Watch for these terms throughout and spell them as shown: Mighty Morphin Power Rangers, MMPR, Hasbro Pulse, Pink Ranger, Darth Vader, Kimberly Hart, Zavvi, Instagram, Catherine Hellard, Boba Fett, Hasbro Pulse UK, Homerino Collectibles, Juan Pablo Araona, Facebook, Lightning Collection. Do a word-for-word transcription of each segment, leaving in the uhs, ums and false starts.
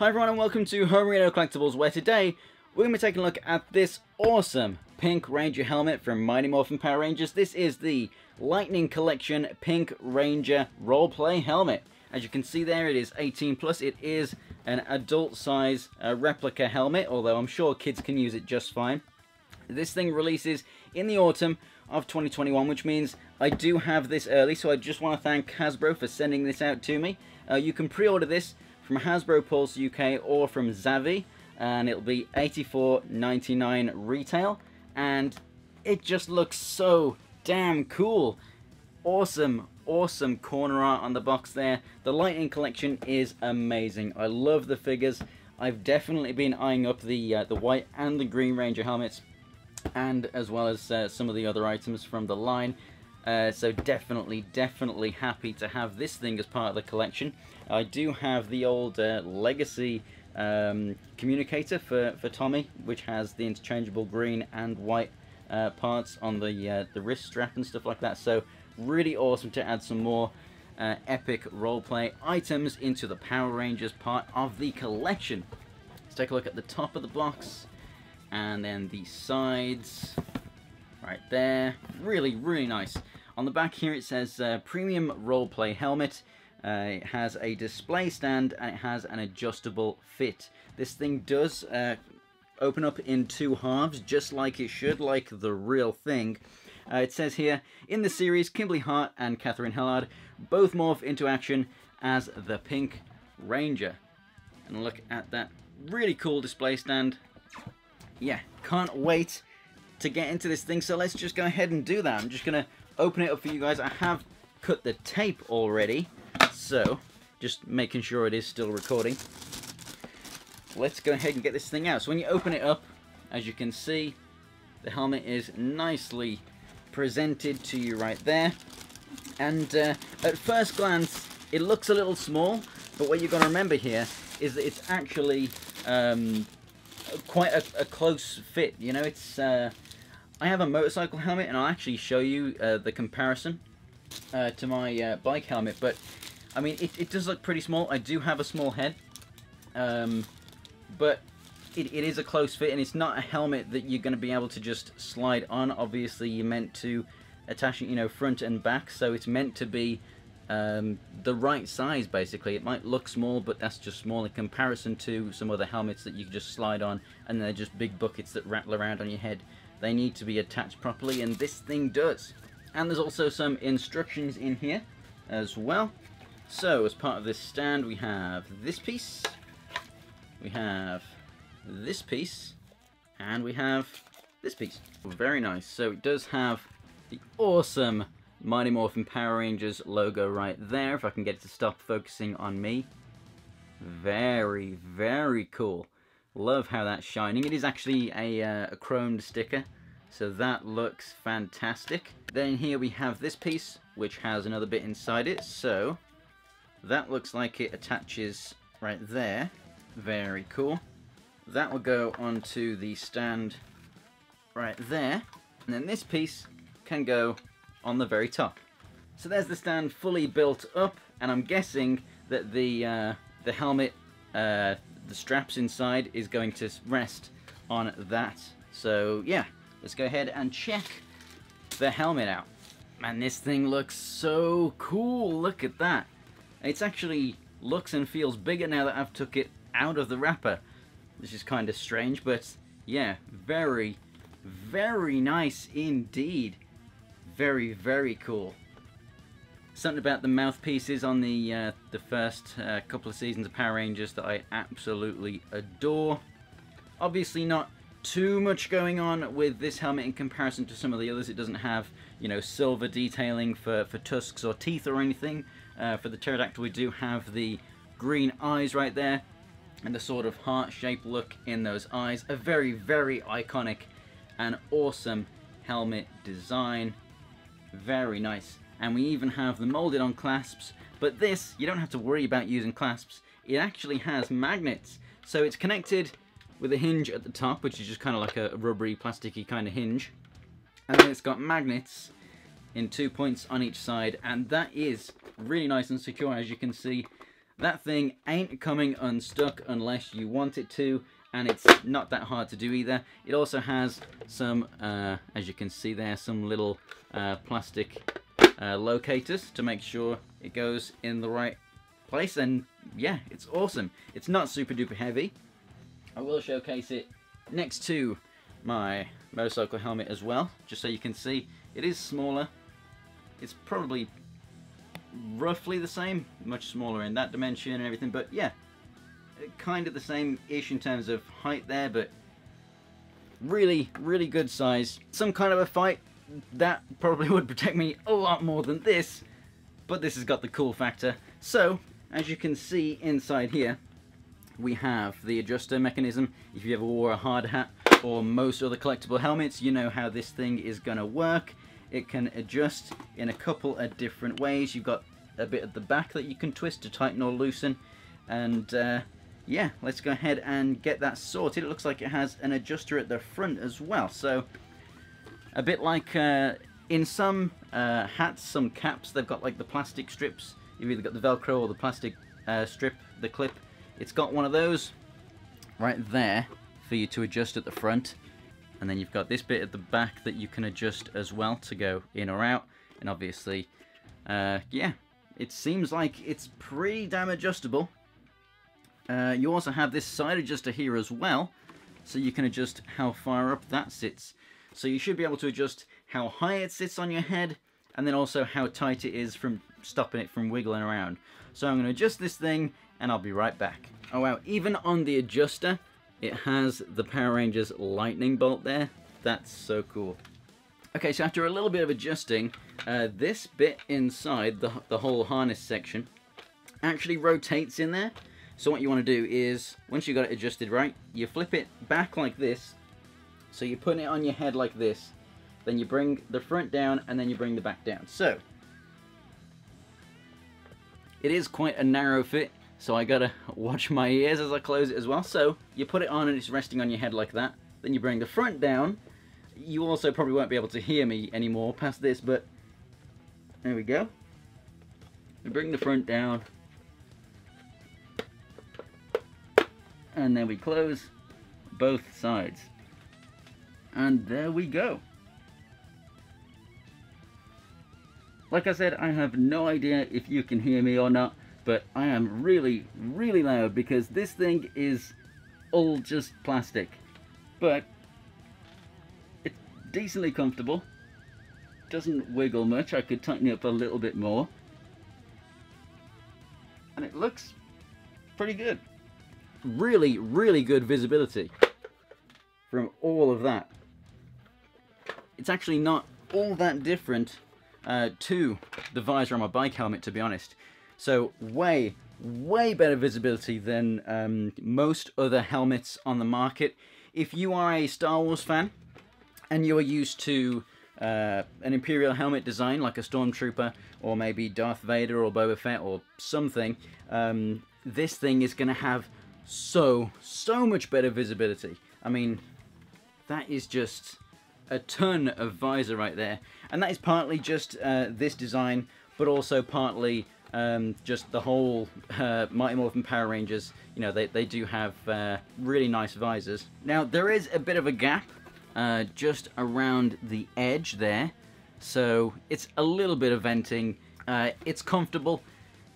Hi everyone and welcome to Homerino Collectibles, where today we're going to be taking a look at this awesome pink ranger helmet from Mighty Morphin Power Rangers. This is the Lightning Collection Pink Ranger Roleplay Helmet. As you can see there, it is eighteen plus. It is an adult size uh, replica helmet, although I'm sure kids can use it just fine. This thing releases in the autumn of twenty twenty-one, which means I do have this early, so I just want to thank Hasbro for sending this out to me. Uh, you can pre-order this from Hasbro Pulse U K or from Zavvi, and it'll be eighty-four ninety-nine retail, and it just looks so damn cool. Awesome, awesome corner art on the box there. The Lightning Collection is amazing. I love the figures. I've definitely been eyeing up the, uh, the white and the green ranger helmets, and as well as uh, some of the other items from the line. Uh, so definitely, definitely happy to have this thing as part of the collection. I do have the old uh, Legacy um, communicator for, for Tommy, which has the interchangeable green and white uh, parts on the, uh, the wrist strap and stuff like that. So really awesome to add some more uh, epic roleplay items into the Power Rangers part of the collection. Let's take a look at the top of the box. And then the sides, right there. Really, really nice. On the back here it says uh, Premium Roleplay Helmet. Uh, it has a display stand and it has an adjustable fit. This thing does uh, open up in two halves, just like it should, like the real thing. Uh, it says here, in the series, Kimberly Hart and Catherine Hellard both morph into action as the Pink Ranger. And look at that really cool display stand. Yeah, can't wait to get into this thing, so let's just go ahead and do that. I'm just going to open it up for you guys. I have cut the tape already, so just making sure it is still recording. Let's go ahead and get this thing out. So when you open it up, as you can see, the helmet is nicely presented to you right there. And uh, at first glance, it looks a little small, but what you've got to remember here is that it's actually... Um, quite a, a close fit, you know. It's uh, I have a motorcycle helmet, and I'll actually show you uh, the comparison uh, to my uh, bike helmet, but I mean it, it does look pretty small. I do have a small head, um, but it, it is a close fit, and it's not a helmet that you're going to be able to just slide on. Obviously you're meant to attach it, you know, front and back, so it's meant to be Um, the right size, basically. It might look small, but that's just small in comparison to some other helmets that you can just slide on, and they're just big buckets that rattle around on your head. They need to be attached properly, and this thing does. And there's also some instructions in here as well. So, as part of this stand, we have this piece, we have this piece, and we have this piece. Very nice. So it does have the awesome Mighty Morphin Power Rangers logo right there, if I can get it to stop focusing on me. Very, very cool. Love how that's shining. It is actually a, uh, a chromed sticker, so that looks fantastic. Then here we have this piece, which has another bit inside it, so that looks like it attaches right there. Very cool. That will go onto the stand right there, and then this piece can go on the very top. So there's the stand fully built up, and I'm guessing that the uh, the helmet, uh, the straps inside, is going to rest on that. So yeah, let's go ahead and check the helmet out. Man, this thing looks so cool. Look at that. It's actually looks and feels bigger now that I've took it out of the wrapper, which is kind of strange, but yeah, very, very nice indeed. Very, very cool. Something about the mouthpieces on the uh, the first uh, couple of seasons of Power Rangers that I absolutely adore. Obviously not too much going on with this helmet in comparison to some of the others. It doesn't have, you know, silver detailing for, for tusks or teeth or anything. Uh, for the pterodactyl we do have the green eyes right there, and the sort of heart-shaped look in those eyes. A very, very iconic and awesome helmet design. Very nice. And we even have the molded on clasps, but this, you don't have to worry about using clasps. It actually has magnets. So it's connected with a hinge at the top, which is just kind of like a rubbery, plasticky kind of hinge. And then it's got magnets in two points on each side, and that is really nice and secure, as you can see. That thing ain't coming unstuck unless you want it to, and it's not that hard to do either. It also has some, uh, as you can see there, some little uh, plastic uh, locators to make sure it goes in the right place, and yeah, it's awesome. It's not super duper heavy. I will showcase it next to my motorcycle helmet as well, just so you can see. It is smaller. It's probably roughly the same, much smaller in that dimension and everything, but yeah, kind of the same-ish in terms of height there, but really, really good size. Some kind of a fight, that probably would protect me a lot more than this, but this has got the cool factor. So, as you can see inside here, we have the adjuster mechanism. If you ever wore a hard hat or most other collectible helmets, you know how this thing is gonna work. It can adjust in a couple of different ways. You've got a bit at the back that you can twist to tighten or loosen, and uh, yeah, let's go ahead and get that sorted. It looks like it has an adjuster at the front as well, so a bit like uh, in some uh, hats, some caps, they've got like the plastic strips. You've either got the Velcro or the plastic uh, strip, the clip. It's got one of those right there for you to adjust at the front, and then you've got this bit at the back that you can adjust as well to go in or out, and obviously, uh, yeah, it seems like it's pretty damn adjustable. Uh, you also have this side adjuster here as well, so you can adjust how far up that sits. So you should be able to adjust how high it sits on your head, and then also how tight it is from stopping it from wiggling around. So I'm going to adjust this thing, and I'll be right back. Oh wow, even on the adjuster, it has the Power Rangers lightning bolt there. That's so cool. Okay, so after a little bit of adjusting, uh, this bit inside, the, the whole harness section, actually rotates in there. So what you want to do is, once you've got it adjusted right, you flip it back like this. So you're putting it on your head like this. Then you bring the front down, and then you bring the back down. So, it is quite a narrow fit, so I gotta watch my ears as I close it as well. So you put it on and it's resting on your head like that. Then you bring the front down. You also probably won't be able to hear me anymore past this, but there we go. You bring the front down. And then we close both sides. And there we go. Like I said, I have no idea if you can hear me or not, but I am really, really loud because this thing is all just plastic. But it's decently comfortable. Doesn't wiggle much. I could tighten it up a little bit more. And it looks pretty good. Really, really good visibility from all of that. It's actually not all that different uh, to the visor on my bike helmet, to be honest. So way, way better visibility than um, most other helmets on the market. If you are a Star Wars fan and you're used to uh, an Imperial helmet design, like a Stormtrooper or maybe Darth Vader or Boba Fett or something, um, this thing is going to have so, so much better visibility. I mean, that is just a ton of visor right there. And that is partly just uh, this design, but also partly um, just the whole uh, Mighty Morphin Power Rangers. You know, they, they do have uh, really nice visors. Now, there is a bit of a gap uh, just around the edge there. So it's a little bit of venting. Uh, it's comfortable.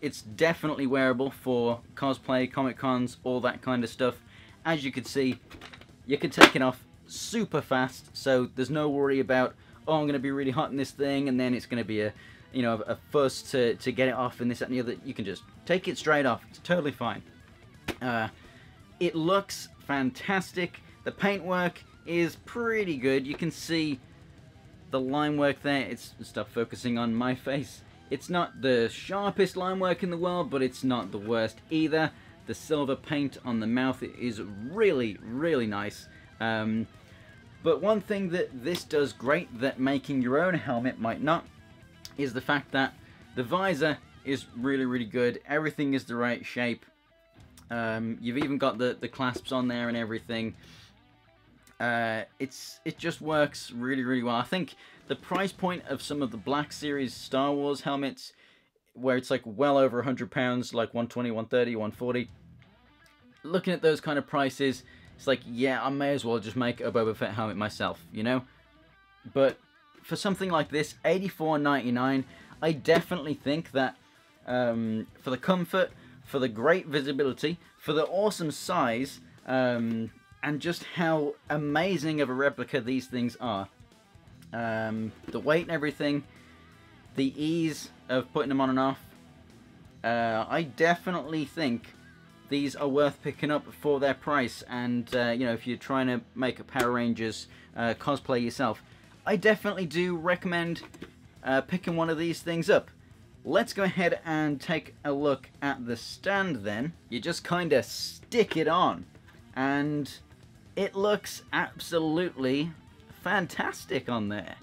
It's definitely wearable for cosplay, comic cons, all that kind of stuff. As you can see, you can take it off super fast, so there's no worry about, oh, I'm going to be really hot in this thing, and then it's going to be a, you know, a fuss to, to get it off and this, that, and the other. You can just take it straight off. It's totally fine. Uh, it looks fantastic. The paintwork is pretty good. You can see the line work there. It's stuff focusing on my face. It's not the sharpest line work in the world, but it's not the worst either. The silver paint on the mouth is really, really nice. Um, but one thing that this does great that making your own helmet might not is the fact that the visor is really, really good. Everything is the right shape. Um, you've even got the, the clasps on there and everything. Uh, it's it just works really, really well. I think the price point of some of the Black Series Star Wars helmets where it's like well over one hundred pounds, like one twenty, one thirty, one forty. Looking at those kind of prices, it's like, yeah, I may as well just make a Boba Fett helmet myself, you know? But for something like this, eighty-four ninety-nine, I definitely think that um, for the comfort, for the great visibility, for the awesome size, um, and just how amazing of a replica these things are, um, the weight and everything, the ease of putting them on and off, uh, I definitely think these are worth picking up for their price. And uh, you know, if you're trying to make a Power Rangers uh, cosplay yourself, I definitely do recommend uh, picking one of these things up. Let's go ahead and take a look at the stand then. You just kind of stick it on and it looks absolutely fantastic on there.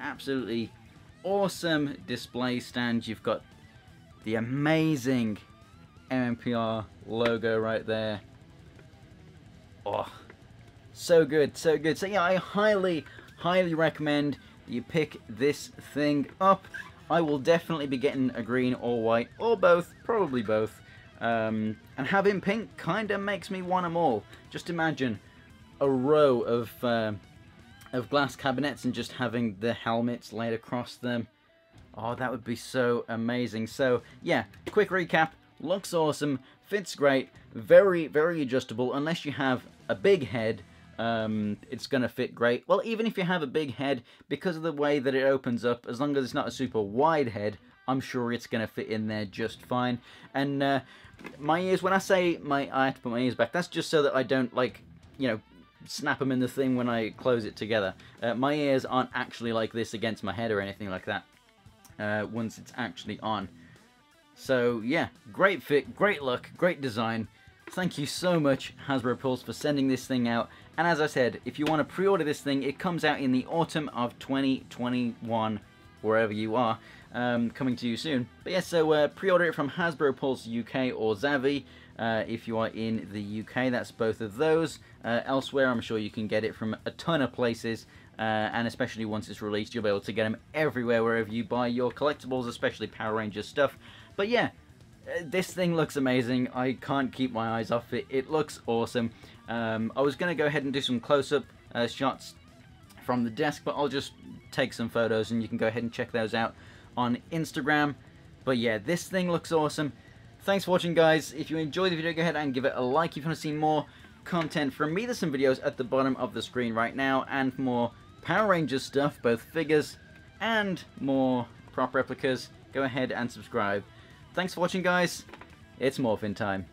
Absolutely awesome display stand. You've got the amazing M M P R logo right there. Oh, so good, so good. So yeah, I highly, highly recommend you pick this thing up. I will definitely be getting a green or white or both, probably both. Um, and having pink kind of makes me want them all. Just imagine a row of uh, of glass cabinets and just having the helmets laid across them. Oh, that would be so amazing. So yeah, quick recap. Looks awesome, fits great, very, very adjustable. Unless you have a big head, um, it's going to fit great. Well, even if you have a big head, because of the way that it opens up, as long as it's not a super wide head, I'm sure it's going to fit in there just fine. And uh, my ears, when I say my, I have to put my ears back, that's just so that I don't, like, you know, snap them in the thing when I close it together. Uh, my ears aren't actually like this against my head or anything like that, uh, once it's actually on. So yeah, great fit, great look, great design. Thank you so much, Hasbro Pulse, for sending this thing out. And as I said, if you want to pre-order this thing, it comes out in the autumn of twenty twenty-one, wherever you are, um, coming to you soon. But yeah, so uh, pre-order it from Hasbro Pulse U K or Zavvi, uh, if you are in the U K. That's both of those. Uh, elsewhere, I'm sure you can get it from a ton of places. Uh, and especially once it's released, you'll be able to get them everywhere, wherever you buy your collectibles, especially Power Rangers stuff. But yeah, this thing looks amazing. I can't keep my eyes off it. It looks awesome. Um, I was going to go ahead and do some close-up uh, shots from the desk, but I'll just take some photos and you can go ahead and check those out on Instagram. But yeah, this thing looks awesome. Thanks for watching, guys. If you enjoyed the video, go ahead and give it a like. If you want to see more content from me, there's some videos at the bottom of the screen right now, and more Power Rangers stuff, both figures and more prop replicas. Go ahead and subscribe. Thanks for watching, guys. It's Morphin time.